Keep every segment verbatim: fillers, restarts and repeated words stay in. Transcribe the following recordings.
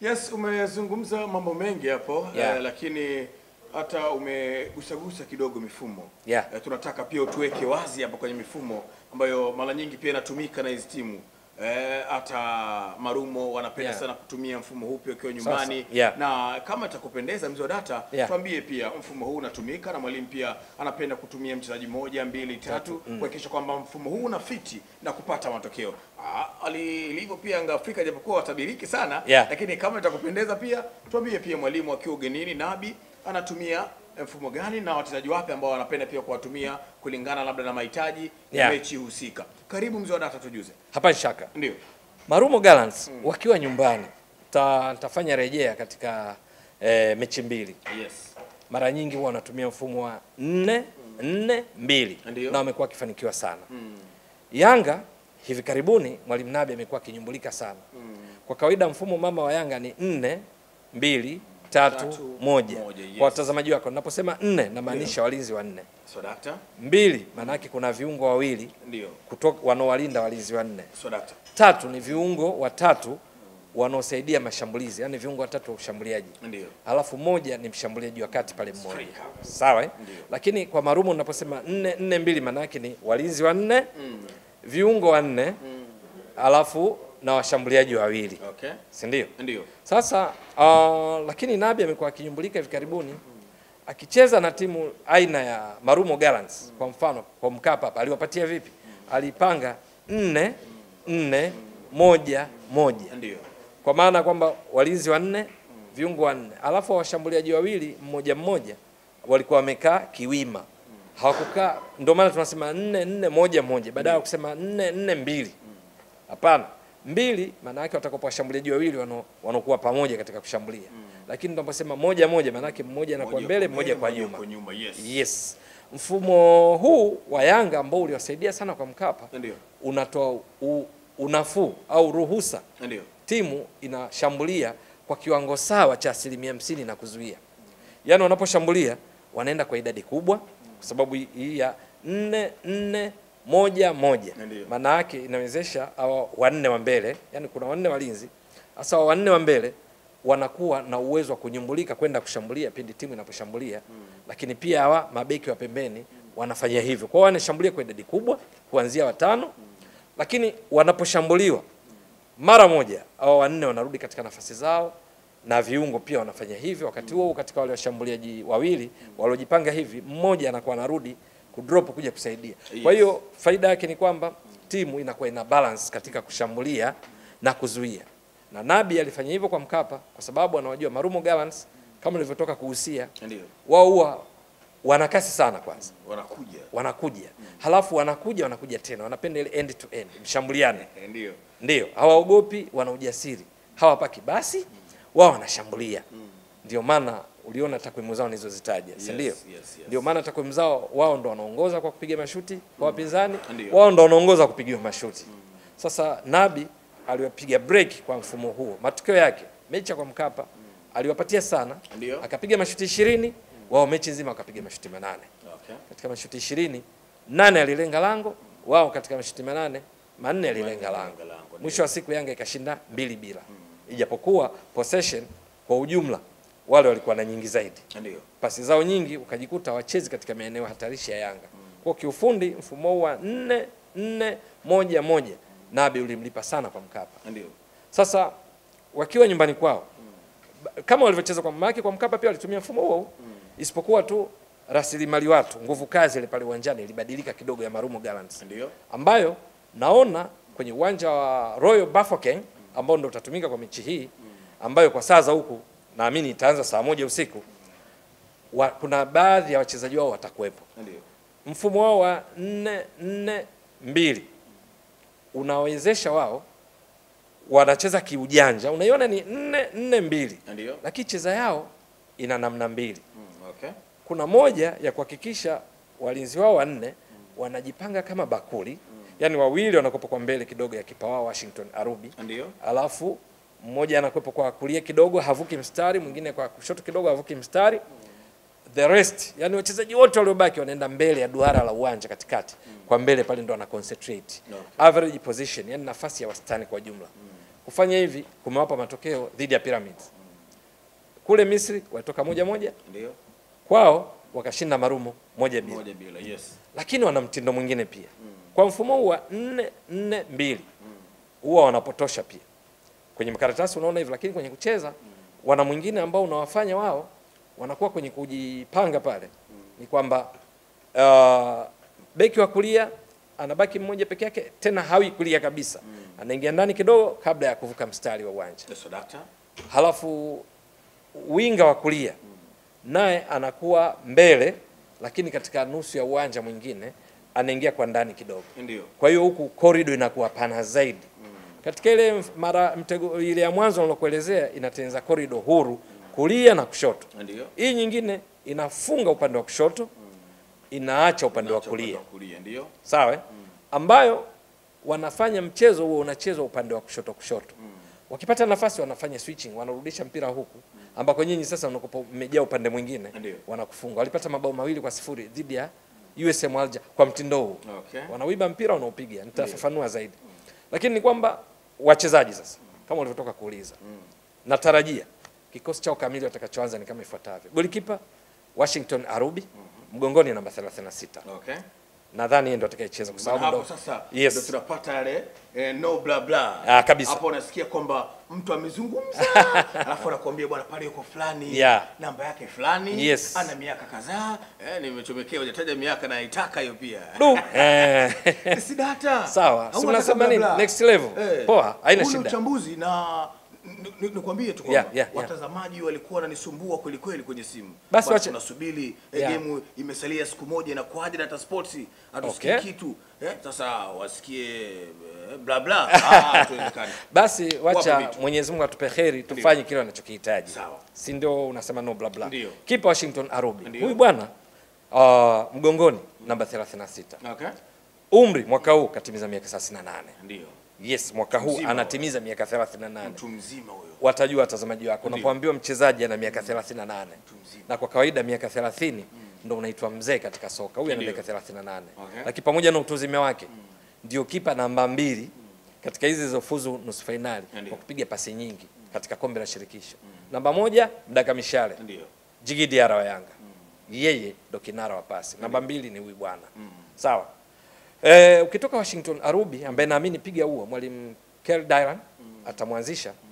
Yes, umezungumza mambo mengi hapo, yeah. Uh, lakini hata umegusagusa kidogo mifumo. Yeah. Uh, tunataka pia tuweke wazi hapo kwenye mifumo ambayo mara nyingi pia inatumika na hizi timu. Hata uh, Marumo wanapenda yeah. sana kutumia mfumo huu pia kwa nyumbani. Yeah. Na kama itakupendeza mzee wa Data, yeah. tuambie pia mfumo huu unatumika na mwalimu pia anapenda kutumia mchezaji moja, mbili, tatu mm. kuhakikisha kwamba mfumo huu unafiti na kupata matokeo. Alilivyo pia Yanga Afrika japokuwa watabiriki sana, yeah. lakini kama itakupendeza pia tuambie pia mwalimu akiwa ugenini Nabi anatumia mfumo gani na wachezaji wapi ambao wanapenda pia kuwatumia kulingana labda na mahitaji yeah. mechi husika. Karibu mzee wa Data tujuze. Hapana shaka. Ndio. Marumo Gallants mm. wakiwa nyumbani tutafanya rejea katika e, mechi mbili. Yes. Mara nyingi huwa wanatumia mfumo wa nne nne mbili na wamekuwa wakifanikiwa sana. Mm. Yanga hivi karibuni mwalimu Nabi amekuwa kinyumbulika sana. Mm. Kwa kawaida mfumo mama wa Yanga ni nne mbili tatu moja. Yes. Kwa watazamaji wako ninaposema nne na maanisha walinzi wa nne. So doctor mbili maana yake kuna viungo wawili ndio kutoka wanaowalinda walinzi wa nne. So doctor tatu ni viungo watatu wanaosaidia mashambulizi, yani viungo watatu wa ushambuliaji. Ndio. Alafu moja ni mshambuliaji wa kati pale mmoja. Sawa eh? Lakini kwa Marumo ninaposema nne nne mbili maana yake ni walinzi wa nne, mm. viungo wa nne, mm. alafu na washambuliaji wawili. Okay. Si ndio? Ndio. Sasa uh, lakini Nabi amekuwa akinyumbulika hivi karibuni mm. akicheza na timu aina ya Marumo Gallants mm. kwa mfano kwa Mkapa hapa aliwapatia vipi? Mm. Alipanga nne nne moja moja. Ndio. Kwa maana kwamba walinzi wa nne, mm. viungo wa nne, alafu washambuliaji wawili mmoja mmoja walikuwa wamekaa kiwima. Mm. Hawakukaa, ndio maana tunasema nne nne moja moja badala ya kusema nne nne mbili. Hapana. Mbili maana yake watakapowashambuliaji wawili wanaokuwa pamoja katika kushambulia. Mm. Lakini tunaposema moja moja maana yake mmoja anakuwa mbele mmoja kwa nyuma. Yes. Yes. Mfumo huu wa Yanga ambao uliwasaidia sana kwa Mkapa ndio unatoa unafuu au ruhusa. Ndio. Timu inashambulia kwa kiwango sawa cha asilimia hamsini na kuzuia. Yaani wanaposhambulia wanaenda kwa idadi kubwa kwa sababu hii ya nne nne moja moja. Maana yake inawezesha hawa wanne wa mbele, yani kuna wanne walinzi. Sasa wanne wa mbele wanakuwa na uwezo wa kunyumbulika kwenda kushambulia pindi timu inaposhambulia, mm. lakini pia hawa mabeki wa pembeni wanafanya hivyo. Kwa hiyo wanashambulia kwa idadi kubwa kuanzia watano, mm. lakini wanaposhambuliwa mara moja hawa wanne wanarudi katika nafasi zao na viungo pia wanafanya hivyo. Wakati huo katika wale washambuliaji wawili waliojipanga hivi mmoja anakuwa anarudi kudrop kuja kusaidia. Yes. Kwa hiyo faida yake ni kwamba timu inakuwa ina balance katika kushambulia na kuzuia. Na Nabi alifanya hivyo kwa Mkapa kwa sababu anawajua Marumo Gallants kama nilivyotoka kuhusia. Ndio. Wao huwa wanakasi sana kwanza. Wanakuja. Wanakuja. Mm. Halafu wanakuja wanakuja tena. Wanapenda ile end to end, mshambuliane. Ndio. Ndio. Hawaogopi, wana ujasiri. Hawapaki basi, wao wanashambulia. Mm. Ndio maana uliona takwimu zao nilizozitaja, yes, ndio? Yes, yes. Ndio maana takwimu zao wao ndo wanaongoza kwa kupiga mashuti kwa wapinzani, mm. wao ndo wanaongoza kupiga mashuti. Mm. Sasa Nabi aliwapiga break kwa mfumo huo. Matokeo yake mechi kwa Mkapa mm. aliwapatia sana, ndiyo. Akapiga mashuti ishirini, mm. wao mechi nzima akapiga mashuti manane. Okay. Katika mashuti ishirini, nane alilenga lango, wao katika mashuti manane, manne alilenga lango. Mwisho wa siku Yanga ikashinda mbili bila. Mm. Ijapokuwa possession kwa ujumla wale walikuwa na nyingi zaidi. Ndio. Pasi zao nyingi ukajikuta wachezi katika maeneo hatarishi ya Yanga. Mm. Kwa kiufundi mfumo wa nne nne moja moja Nabi ulimlipa sana kwa Mkapa. Ndio. Sasa wakiwa nyumbani kwao mm. kama walivyocheza kwa mamake kwa Mkapa pia walitumia mfumo huo. Mm. Isipokuwa tu rasilimali watu, nguvu kazi ile pale uwanjani ilibadilika kidogo ya Marumo Gallants. Ndio. Ambayo naona kwenye uwanja wa Royal Buffalo King ambao ndio utatumika kwa mechi hii ambayo kwa saa za huku naamini itaanza saa moja usiku. Wa, kuna baadhi ya wachezaji wao watakuepo. Ndio. Mfumo wao wa nne nne mbili unawezesha wao wanacheza kiujanja. Unaiona ni nne nne mbili. Ndio. Lakini cheza yao ina namna mbili. Mm, okay. Kuna moja ya kuhakikisha walinzi wao wa nne mm. wanajipanga kama bakuli. Mm. Yaani wawili wanakopa kwa mbele kidogo ya kipa wao Washington Arubi. Ndio. Alafu mmoja anakuepo kwa kulia kidogo havuki mstari, mwingine kwa kushoto kidogo havuki mstari. Mm. The rest, yani wachezaji wote waliobaki wanaenda mbele ya duara la uwanja katikati. Mm. Kwa mbele pale ndo ana concentrate. No. Average position, yani nafasi ya wastani kwa jumla. Mm. Kufanya hivi kumewapa matokeo dhidi ya Pyramids. Kule Misri walitoka moja moja. Ndio. Kwao wakashinda Marumo moja bila. Moja bila, yes. Lakini wana mtindo mwingine pia. Mm. Kwa mfumo huu wa nne nne mbili huwa wanapotosha pia. Kwenye makaratasi unaona hivi, lakini kwenye kucheza mm. wana mwingine ambao unawafanya wao wanakuwa kwenye kujipanga pale. Mm. Ni kwamba uh, beki wa kulia anabaki mmoja peke yake, tena hawi kulia kabisa. Mm. Anaingia ndani kidogo kabla ya kuvuka mstari wa uwanja. Yes, doctor. Halafu winga wa kulia mm. naye anakuwa mbele, lakini katika nusu ya uwanja mwingine anaingia kwa ndani kidogo. Ndio. Kwa hiyo huku corridor inakuwa pana zaidi. Mm. Katika ile mara mtego ile ya mwanzo nilokuelezea inatengeneza corridor huru kulia na kushoto. Ndio. Hii nyingine inafunga upande wa kushoto, mm. inaacha upande wa kulia. kulia. Ndio. Sawa? Mm. Ambayo wanafanya mchezo huo unachezwa upande wa kushoto kushoto. Mm. Wakipata nafasi wanafanya switching, wanarudisha mpira huku mm. ambako nyinyi sasa mnakopo mmejea upande mwingine, wanakufunga. Walipata mabao mawili kwa sifuri dhidi ya U S M Alger kwa mtindo huu. Okay. Wanawiba mpira wanaopiga. Nitafafanua zaidi. Mm. Lakini ni kwamba wachezaji sasa kama walivyotoka kuuliza. Mm. Natarajia kikosi chao kamili watakachoanza ni kama ifuatavyo. Golikipa Washington Arubi, mm -hmm. mgongoni namba thelathini na sita. Okay. Nadhani ndio atakayecheza kwa sababu hapo sasa yes. ndio tunapata ile eh, no bla bla. Ah, kabisa. Hapo unasikia kwamba mtu amezungumza alafu anakuambia bwana pale yuko fulani, yeah. namba yake fulani, yes. ana miaka kadhaa, eh nimechomekea hujataja miaka na itaka hiyo pia. Eh. Si data. Sawa. Si unasema nini? Next level. Eh. Poa, haina shida. Ni uchambuzi na nikwambie tu kwamba yeah, yeah, watazamaji yeah. walikuwa wananisumbua kweli kweli kwenye simu. Basi wacha tunasubiri yeah. game imesalia siku moja na kwa hadi Data Sports atusikie okay. kitu eh sasa wasikie bla bla ah tuonekane. Basi wacha Mwenyezi Mungu atupeheri tufanye kile anachohitaji. Si ndio unasema no bla bla. Kipa Washington Arubi. Huyu bwana uh, mgongoni namba thelathini na sita. Okay. Umri mwaka huu katimiza miaka thelathini na nane. Ndio. Yes, mwaka huu anatimiza miaka thelathini na nane. Mtu mzima huyo. Watajua watazamaji wako unapoambiwa mchezaji ana miaka thelathini na nane. Na kwa kawaida miaka thelathini mm. ndio unaitwa mzee katika soka. Huyu ana miaka thelathini na nane. Okay. Lakini pamoja na utuzime wake mm. ndio kipa namba mbili mm. katika hizi zilizofuzu nusu finali kwa kupiga pasi nyingi mm. katika kombe la shirikisho. Mm. Namba moja Mdaka Mishale. Ndio. Jigidiara wa Yanga. Mm. Yeye ndo kinara wa pasi. Ndiyo. Namba mbili ni huyu bwana. Mm. Sawa. Eh, ukitoka Washington Arubi ambaye naamini piga huo mwalimu Kel Dylan mm. atamwanzisha mm.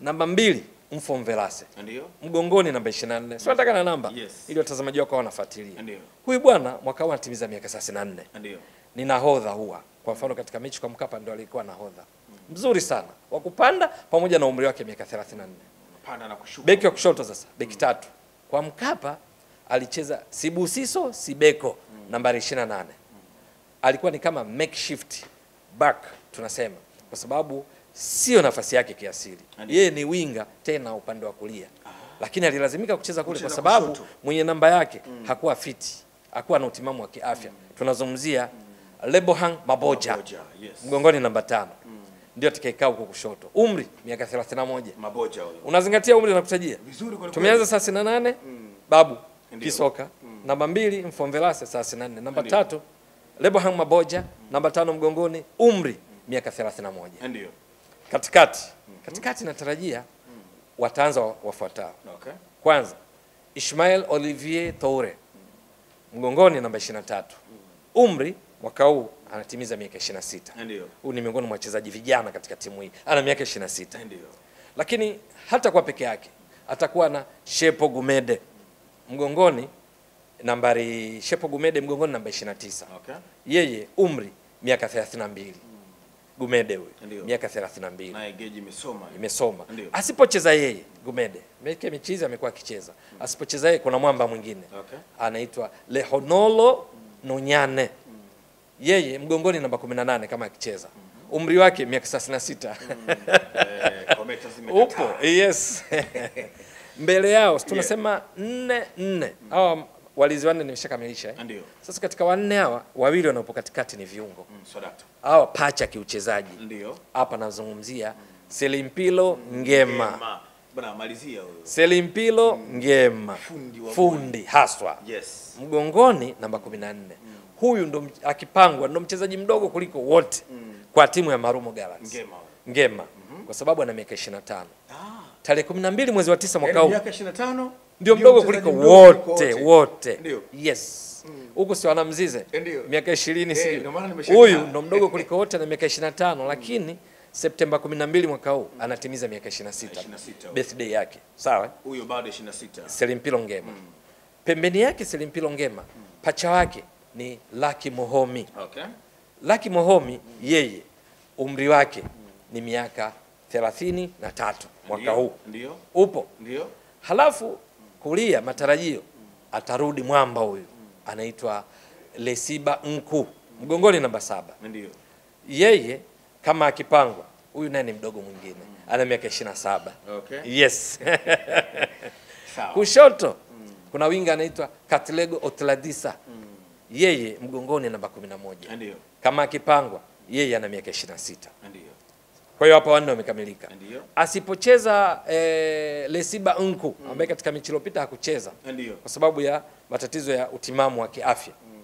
namba mbili Mfom Velase. Ndio. Mgongoni namba ishirini na nne. Sio nataka na namba yes. ili watazamaji wako wanafuatilia. Ndio. Huyu bwana mwaka huu atimiza miaka thelathini na nne. Ndio. Ni nahodha huwa. Kwa mfano katika mechi kwa Mkapa ndio alikuwa nahodha. Mm. Mzuri sana. Wa kupanda pamoja na umri wake miaka thelathini na nne. Panda na kushuka. Beki wa kushoto sasa, beki mm. tatu. Kwa Mkapa alicheza Sibusiso Sibeko mm. nambari ishirini na nane. Alikuwa ni kama makeshift back tunasema kwa sababu sio nafasi yake kiasili. Yeye ni winga tena upande wa kulia. Ah. Lakini alilazimika kucheza kule kwa sababu mwenye namba yake mm. hakuwa fiti, hakuwa na utimamu wa kiafya. Mm. Tunazungumzia mm. Lebohang Maboja. Maboja yes. Mgongoni namba tano. Mm. Ndio atakayekaa huko kushoto. Umri miaka thelathini na moja. Maboja huyo. Unazingatia umri nakutajia. Vizuri kwa tumeanza thelathini na nane. Mm. Babu Ndiyo. Kisoka. Mm. Namba mbili Mfomvelase thelathini na nane. Namba tatu Lebohang Maboja, mm. namba tano mgongoni, umri mm. miaka thelathini na moja. Ndio. Katikati, mm -hmm. katikati natarajia mm. wataanza wafuatao. Okay. Kwanza, Ishmael Olivier Thore. Mm. Mgongoni namba ishirini na tatu. Mm. Umri mwaka huu anatimiza miaka ishirini na sita. Ndio. Huu ni miongoni mwa wachezaji vijana katika timu hii. Ana miaka ishirini na sita. Ndio. Lakini hata kwa peke yake atakuwa na Sipho Gumede. Mgongoni nambari Sipho Gumede mgongoni namba ishirini na tisa. Okay. Yeye umri miaka thelathini na mbili. Mm. Gumede huyo miaka thelathini na mbili. Na gauge imesoma. Imesoma. Asipocheza yeye Gumede, meke michezo amekuwa akicheza. Mm. Asipocheza yeye kuna mwamba mwingine. Okay. Anaitwa Lehonolo mm. Nonyane. Mm. Yeye mgongoni namba kumi na nane kama akicheza. Mm. Umri wake miaka thelathini na sita. Mm. Eh, kometa zimekata. Upo. Yes. Mbele yao tunasema nne nne. Hawa mm. walizi wanne nimeshakamilisha eh. Ndio. Sasa katika wanne hawa wawili wanaopo katikati ni viungo. Mm, Sodatu. Hawa pacha kiuchezaji. Ndio. Hapa nazungumzia mm. Celimpilo Ngema. Ngema. Bana malizia huyo. Celimpilo mm. Ngema. Fundi wa fundi haswa. Yes. Mgongoni namba kumi na nne. Mm. Huyu ndo akipangwa ndo mchezaji mdogo kuliko wote mm. kwa timu ya Marumo Gallants. Ngema. Ngema. Mm -hmm. kwa sababu ana miaka ishirini na tano. Ah. Tarehe kumi na mbili mwezi wa tisa mwaka huu. Miaka ishirini na tano ndio mdogo kuliko wote wote. Ndiyo. Yes. Huko si wana Mzize miaka ishirini si. Huyu ndo mdogo kuliko wote na miaka ishirini na tano lakini Septemba kumi na mbili mwaka huu anatimiza miaka ishirini na sita. Birthday yake. Sawa? Huyo bado ishirini na sita. Celimpilo Ngema. Pembeni yake Celimpilo Ngema, pacha wake ni Lucky Mohomi. Okay. Lucky Mohomi yeye umri wake ni miaka thelathini na tatu mwaka huu. Ndio. Upo. Ndio. Halafu kulia matarajio atarudi mwamba huyu. Anaitwa Lesiba Nku, mgongoni namba saba. Ndiyo. Yeye kama akipangwa, huyu naye ni mdogo mwingine. Ana miaka ishirini na saba. Okay. Yes. Kushoto mm. kuna winga anaitwa Katlego Otladisa. Mm. Yeye mgongoni namba kumi na moja. Ndiyo. Kama akipangwa, yeye ana miaka ishirini na sita. Ndiyo. Kwa hiyo hapa wanne wamekamilika. Asipocheza eh, Lesiba Nku mm. ambaye katika mechi iliyopita hakucheza kwa sababu ya matatizo ya utimamu wa kiafya. Mm.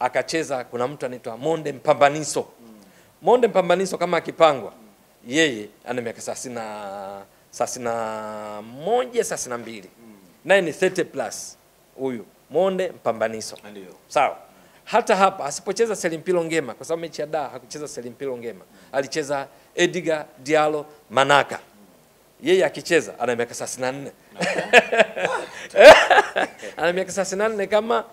Akacheza kuna mtu anaitwa Monde Mpambaniso. Mm. Monde Mpambaniso kama akipangwa mm. yeye ana miaka thelathini na moja thelathini na mbili. Mm. Naye ni thirty plus huyu Monde Mpambaniso. Ndio. Sawa. Hata hapa asipocheza Celimpilo Ngema kwa sababu mechi ya da hakucheza Celimpilo Ngema. Alicheza Edgar Dialo Manaka. Yeye akicheza ana miaka thelathini na nne. Ana miaka thelathini na nne kama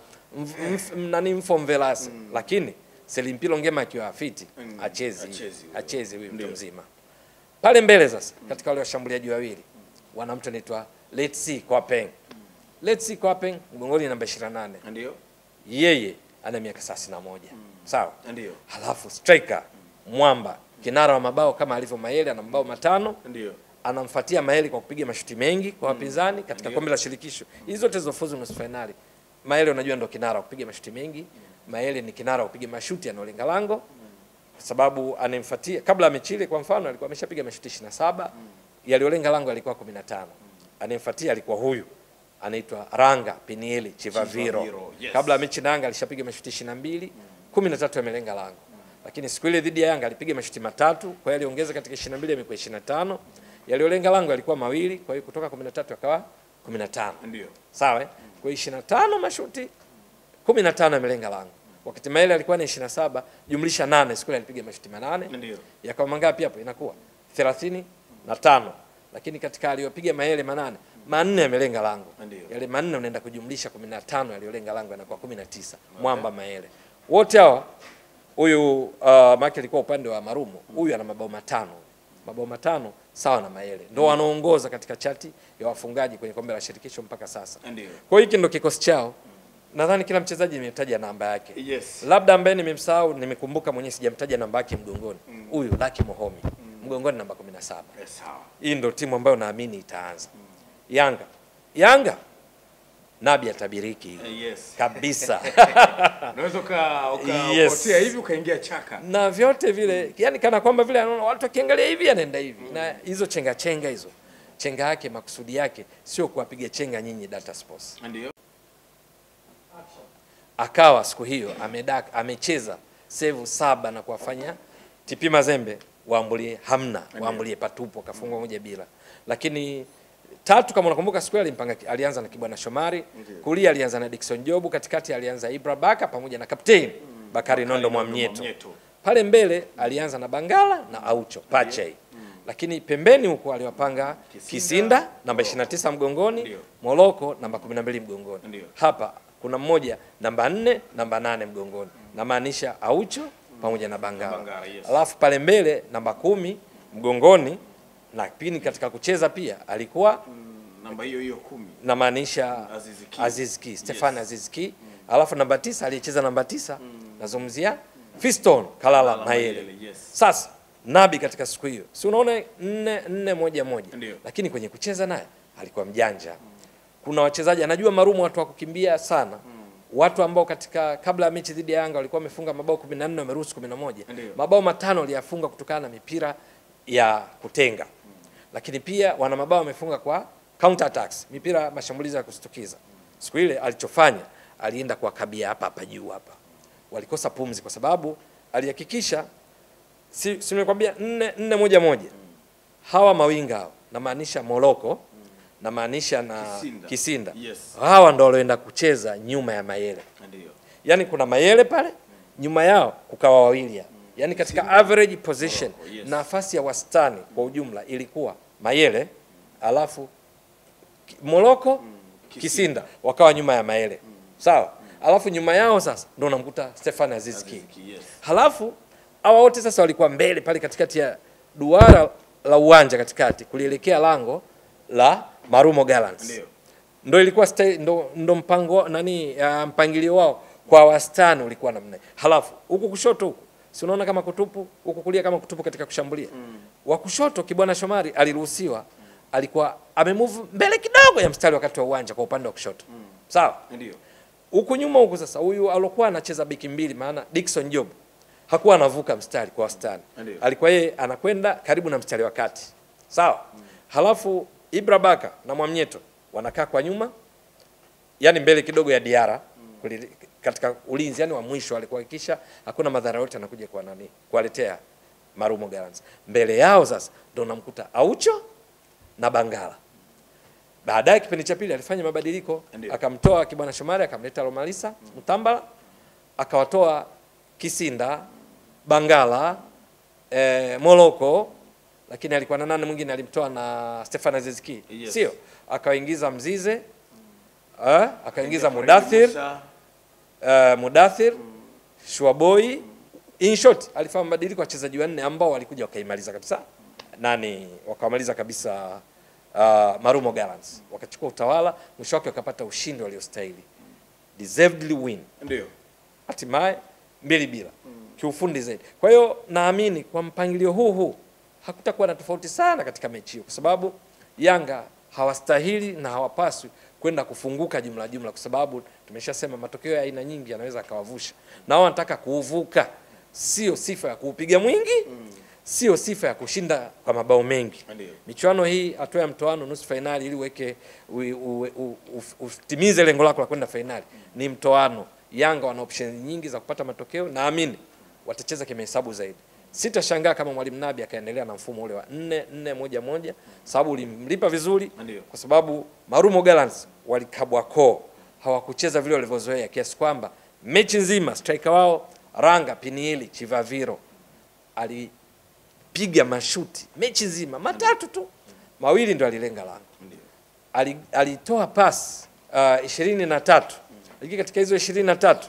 nani Mfomvelasi mm. lakini Celimpilo Ngema akiwa fiti mm. acheze acheze huyu mtu mzima. Pale mbele sasa mm. katika wale washambuliaji wawili mm. wana mtu anaitwa Let's See Kwapeng. Mm. Let's See Kwapeng mgongoni namba ishirini na nane. Ndio. Yeye ana miaka thelathini na moja. Mm. Sawa? Ndio. Halafu striker mm. mwamba kinara wa mabao kama alivyo Mayele ana mabao matano. Ndio. Anamfuatia Mayele kwa kupiga mashuti mengi kwa wapinzani katika kombe la shirikisho. Hizo zote zilizofuzu nusu finali. Mayele unajua ndo kinara wa kupiga mashuti mengi. Mayele ni kinara wa kupiga mashuti yanayolenga lango. Kwa sababu anemfuatia kabla ya mechi ile kwa mfano alikuwa ameshapiga mashuti ishirini na saba yaliolenga lango alikuwa kumi na tano. Anemfuatia alikuwa huyu anaitwa Ranga Pinili Chivaviro. Yes. Kabla ya mechi na Yanga alishapiga mashuti ishirini na mbili, kumi na tatu yamelenga lango. Lakini siku ile dhidi ya Yanga alipiga mashuti matatu, kwa hiyo aliongeza katika ishirini na mbili yamekuwa ishirini na tano. Yaliolenga lango yalikuwa mawili, kwa hiyo kutoka kumi na tatu yakawa kumi na tano. Ndio. Sawa eh? Kwa hiyo ishirini na tano mashuti kumi na tano yamelenga lango. Wakati Mayele alikuwa na ishirini na saba, jumlisha nane, siku ile alipiga mashuti manane. Ndio. Yakawa mangapi hapo inakuwa? thelathini na tano. Lakini katika aliyopiga Mayele manane, manne yamelenga lango. Ndio. Yale manne unaenda kujumlisha kumi na tano yaliolenga lango yanakuwa kumi na tisa. Mwamba Mayele. Wote hawa huyu uh, Maki alikuwa upande wa Marumo, huyu ana mabao matano. Mabao matano sawa na Mayele. Ndio wanaongoza katika chati ya wafungaji kwenye kombe la shirikisho mpaka sasa. Ndio. Kwa hiyo hiki ndio kikosi chao. Nadhani kila mchezaji nimetaja namba yake. Yes. Labda ambaye nimemsahau nimekumbuka mwenyewe sijamtaja namba yake mgongoni. Huyu mm. Lucky Mohomi. Mm. Mgongoni namba kumi na saba. Yes, sawa. Hii ndio timu ambayo naamini itaanza. Mm. Yanga. Yanga. Nabi atabiriki. Yes. Kabisa. Unaweza ukaotea hivi ukaingia chaka. Na vyote vile, yani kana kwamba vile anaona watu wakiangalia hivi anaenda hivi. Mm. Na hizo chenga chenga hizo. Chenga yake makusudi yake sio kuwapiga chenga nyinyi Data Sports. Ndio. Akawa siku hiyo amedaka amecheza save saba na kuwafanya T P Mazembe waambulie hamna, waambulie patupo kafungwa moja bila. Lakini tatu kama unakumbuka siku ile mpanga alianza na Kibwana Shamari, kulia alianza na Dickson Jobu, katikati alianza Ibra Baka pamoja na kapteni mm. Bakari Nondo Mwamieto. Pale mbele alianza na Bangala na Aucho Pachai. Mm. Lakini pembeni huko aliwapanga Kisinda namba ishirini na tisa mgongoni, ndiyo. Moloko namba kumi na mbili mgongoni. Ndiyo. Hapa kuna mmoja namba nne, namba nane mgongoni. Mm. Na maanisha Aucho mm. pamoja na Bangala. Bangala yes. Alafu pale mbele namba kumi mgongoni. Na pini katika kucheza pia alikuwa mm, namba hiyo hiyo kumi na maanisha Aziz Ki, Stéphane Aziz Ki. Yes. Mm. Alafu namba tisa aliyecheza namba tisa mm. nazungumzia mm. Fiston Kalala Mayele. Yes. Sasa Nabi katika siku hiyo si unaona nne nne moja moja. Lakini kwenye kucheza naye alikuwa mjanja. Mm. Kuna wachezaji anajua Marumo watu wa kukimbia sana. Mm. Watu ambao katika kabla ya mechi dhidi ya Yanga walikuwa wamefunga mabao kumi na nne wameruhusu kumi na moja. Mabao matano aliyafunga kutokana na mipira ya kutenga. Lakini pia wana mabao wamefunga kwa counter attacks, mipira mashambulizi ya kustukiza. Siku ile alichofanya alienda kwa kabia hapa hapa juu hapa. Walikosa pumzi kwa sababu alihakikisha si nimekwambia nne nne moja moja. hawa mawinga hawa, namaanisha Moloko, namaanisha na Kisinda, Kisinda. Yes. Hawa ndio waloenda kucheza nyuma ya Mayele. Ndio. Yaani kuna Mayele pale, nyuma yao kukawa wawili. Yaani katika average position, yes, nafasi ya wastani kwa ujumla ilikuwa Mayele, alafu Moloko, mm, Kisinda. Kisinda wakawa nyuma ya Mayele. Mm. Sawa? Mm. Alafu nyuma yao sasa ndio namkuta Stéphane Aziz Ki. Yes. Halafu hawa wote sasa walikuwa mbele pale katikati ya duara la uwanja katikati kulielekea lango la Marumo Gallants. Ndio ilikuwa ndo, ndo mpango nani uh, mpangilio wao kwa wastani ulikuwa namna. Halafu huku kushoto huku si unaona kama kutupu, huku kulia kama kutupu katika kushambulia. Mm. Wa kushoto Kibwana Shamari aliruhusiwa, mm, alikuwa amemove mbele kidogo ya mstari wakati wa uwanja kwa upande wa kushoto. Mm. Sawa? Ndio. Huku nyuma huku sasa huyu alikuwa anacheza beki mbili maana Dickson Jobu hakuwa anavuka mstari kwa wastani. Alikuwa yeye anakwenda karibu na mstari wa kati. Sawa? Mm. Halafu Ibra Baka na Mwamieto wanakaa kwa nyuma, yani mbele kidogo ya Diara, mm, katika ulinzi yani wa mwisho alikuhakikisha hakuna madhara yote anakuja kwa nani kuwaletea Marumo Gallants. Mbele yao sasa ndio namkuta Aucho na Bangala. Baadaye kipindi cha pili alifanya mabadiliko, akamtoa Kibwana Shamari akamleta Romalisa Mtambala, akawatoa Kisinda, Bangala, eh, Moloko, lakini alikuwa na nani mwingine alimtoa na Stéphane Aziz Ki. Yes. Sio, akaingiza Mzize, mm, eh, akaingiza Mudathir, eh, Mudathir, mm, ShuaBoy. Mm. In short alifanya mabadiliko wachezaji wanne ambao walikuja wakaimaliza kabisa, mm, nani wakamaliza kabisa uh, Marumo Gallants, mm, wakachukua utawala, mwisho wake wakapata ushindi waliostahili, mm, deservedly win. Ndio hatimaye mbili bila, mm, kiufundi zaidi. Kwa hiyo naamini kwa mpangilio huu huu hakutakuwa na tofauti sana katika mechi hiyo, kwa sababu Yanga hawastahili na hawapaswi kwenda kufunguka jumla jumla, kwa sababu tumeshasema matokeo ya aina nyingi yanaweza kawavusha, na wao wanataka kuvuka. Sio sifa ya kuupiga mwingi, mm, sio sifa ya kushinda kwa mabao mengi. Michuano hii atoa mtoano nusu finali ili uweke utimize lengo lako la kwenda finali, mm, ni mtoano. Yanga wana option nyingi za kupata matokeo, naamini watacheza kimahesabu zaidi. Sitashangaa kama mwalimu Nabi akaendelea na mfumo ule wa nne nne moja moja, sababu ulimlipa vizuri. Andiyo. Kwa sababu Marumo Gallants walikabwa ko, hawakucheza vile walivyozoea, kiasi kwamba mechi nzima striker wao Ranga Pinili Chivaviro alipiga mashuti mechi nzima matatu tu, mawili ndio alilenga lango. Alitoa pass uh, ishirini na tatu, lakini katika hizo ishirini na tatu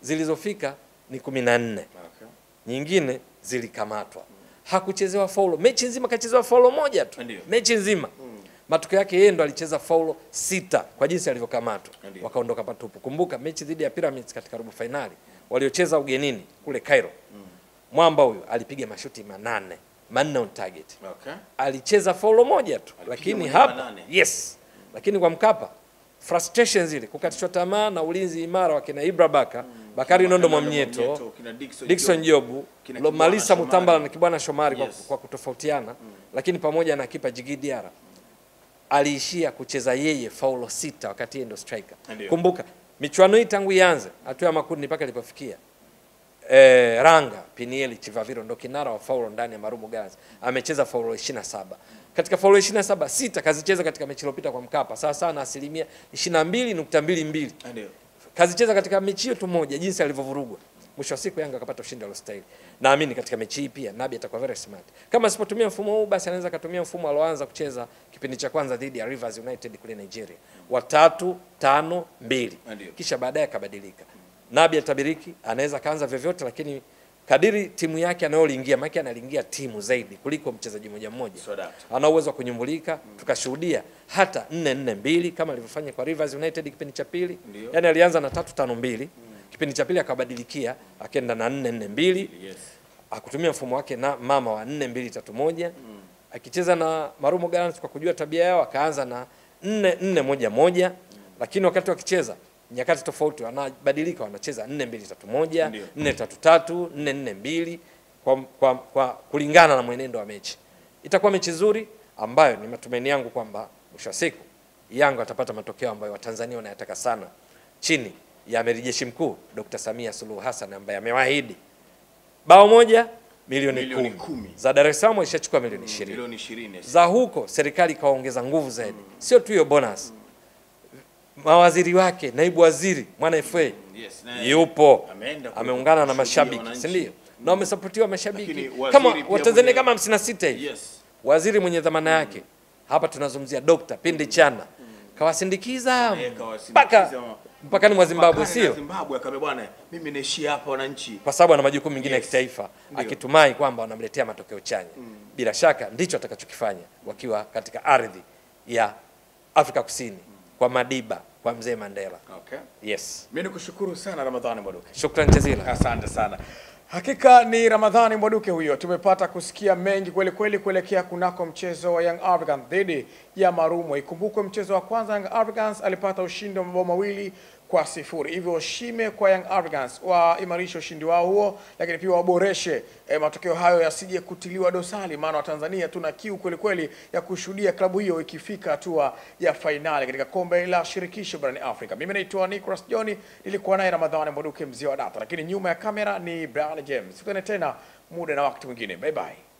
zilizofika ni kumi na nne, okay, nyingine zilikamatwa. Mm. Hakuchezewa faulo. Mechi nzima kachezewa faulo moja tu. Andiyo. Mechi nzima. Mm. Matokeo yake yeye ndo alicheza faulo sita kwa jinsi alivyokamatwa. Wakaondoka patupu. Kumbuka mechi dhidi ya Pyramids katika robo finali waliocheza ugenini kule Cairo. Mm. Mwamba huyu alipiga mashuti manane, manne on target. Okay. Alicheza faulo moja tu. Alipiga, lakini hapa, yes. Mm. Lakini kwa Mkapa frustrations zile, kukatishwa tamaa na ulinzi imara wa kina Ibra Baka, mm, Bakari Nondo Mwamieto, Dickson Jobu, Romalisa Mtambala na Kibwana Shamari. Yes. Kwa, kwa kutofautiana, mm, lakini pamoja na kipa Jigidiara, mm, aliishia kucheza yeye faulo sita wakati yeye ndo striker. Andiyo. Kumbuka michuano hii tangu ianze hatua ya makundi mpaka ilipofikia eh, Ranga Pinieli Chivaviro ndo kinara wa faulo ndani ya Marumo Gallants, amecheza faulo ishirini na saba. Katika faulo ishirini na saba, sita kazicheza katika mechi iliyopita kwa Mkapa, sawa sawa na asilimia ishirini na mbili nukta mbili mbili. Ndio. Kazicheza katika mechi hiyo tu moja, jinsi alivyovurugwa. Mwisho wa siku Yanga akapata ushindi alostahili. Naamini katika mechi hii pia Nabi atakuwa very smart. Kama asipotumia mfumo huu basi anaweza kutumia mfumo alioanza kucheza kipindi cha kwanza dhidi ya Rivers United kule Nigeria, watatu tano mbili. Kisha baadaye akabadilika. Nabi atabiriki, anaweza kaanza vyovyote, lakini kadiri timu yake anayoingia, maana analingia timu zaidi kuliko mchezaji mmoja mmoja. Ana uwezo wa kunyumbulika, mm, tukashuhudia hata nne nne mbili kama alivyofanya kwa Rivers United kipindi cha pili. Yaani alianza na tatu tano mbili, mm, kipindi cha pili akabadilikia, akaenda na nne nne mbili. Yes. Akutumia mfumo wake na mama wa nne mbili tatu moja. Mm. Akicheza na Marumo Gallants kwa kujua tabia yao akaanza na nne nne moja moja, mm, lakini wakati wakicheza nyakati tofauti wanabadilika, wanacheza nne mbili tatu moja, nne tatu tatu, nne nne mbili kwa, kwa kwa kulingana na mwenendo wa mechi. Itakuwa mechi nzuri ambayo ni matumaini yangu kwamba mwisho wa siku Yanga atapata matokeo ambayo Watanzania wanayataka sana, chini ya Amiri Jeshi Mkuu Dr Samia Suluhu Hassan ambaye amewaahidi bao moja milioni kumi. kumi. Za Dar es Salaam ishachukua milioni ishirini. Milioni ishirini. Za huko serikali kaongeza nguvu zaidi. Mm. Sio tu hiyo bonus. Mm. Mawaziri wake, naibu waziri, mwana F A. Mm. Yes, na yupo. Ameungana na mashabiki, si ndio? Mm. Na wamesapotiwa mashabiki. Kama Watanzania kama hamsini na sita hivi. Yes. Waziri mwenye dhamana yake. Mm. Hapa tunazungumzia Dr. Pindi Chana. Mm. Kawasindikiza mpaka mpaka ni Zimbabwe, sio Zimbabwe. Akabe bwana, mimi naishi hapa wananchi, kwa sababu ana majukumu mengine ya yes. kitaifa, akitumai kwamba wanamletea matokeo chanya. Mm. Bila shaka ndicho atakachokifanya wakiwa katika ardhi ya Afrika Kusini. Mm. Kwa Madiba, kwa Mzee Mandela. Okay. Yes. Mimi nikushukuru sana Ramadhani Mbwaduke. Shukrani jazila. Asante sana. Hakika ni Ramadhani Mbwaduke huyo. Tumepata kusikia mengi kweli kweli kuelekea kunako mchezo wa Young Africans dhidi ya Marumo. Ikumbukwe mchezo wa kwanza Young Africans alipata ushindi wa mabao mawili kwa sifuri. Hivyo shime kwa Young Africans, waimarishe ushindi wao huo, lakini pia waboreshe e, matokeo hayo yasije kutiliwa dosari, maana wa Tanzania tuna kiu kweli kweli ya kushuhudia klabu hiyo ikifika hatua ya finali katika kombe la shirikisho barani Afrika. Mimi naitwa Nicholas John, nilikuwa naye Ramadhani Mbwaduke, mzee wa data, lakini nyuma ya kamera ni Brian James. Tukutane tena muda na wakati mwingine. Bye bye.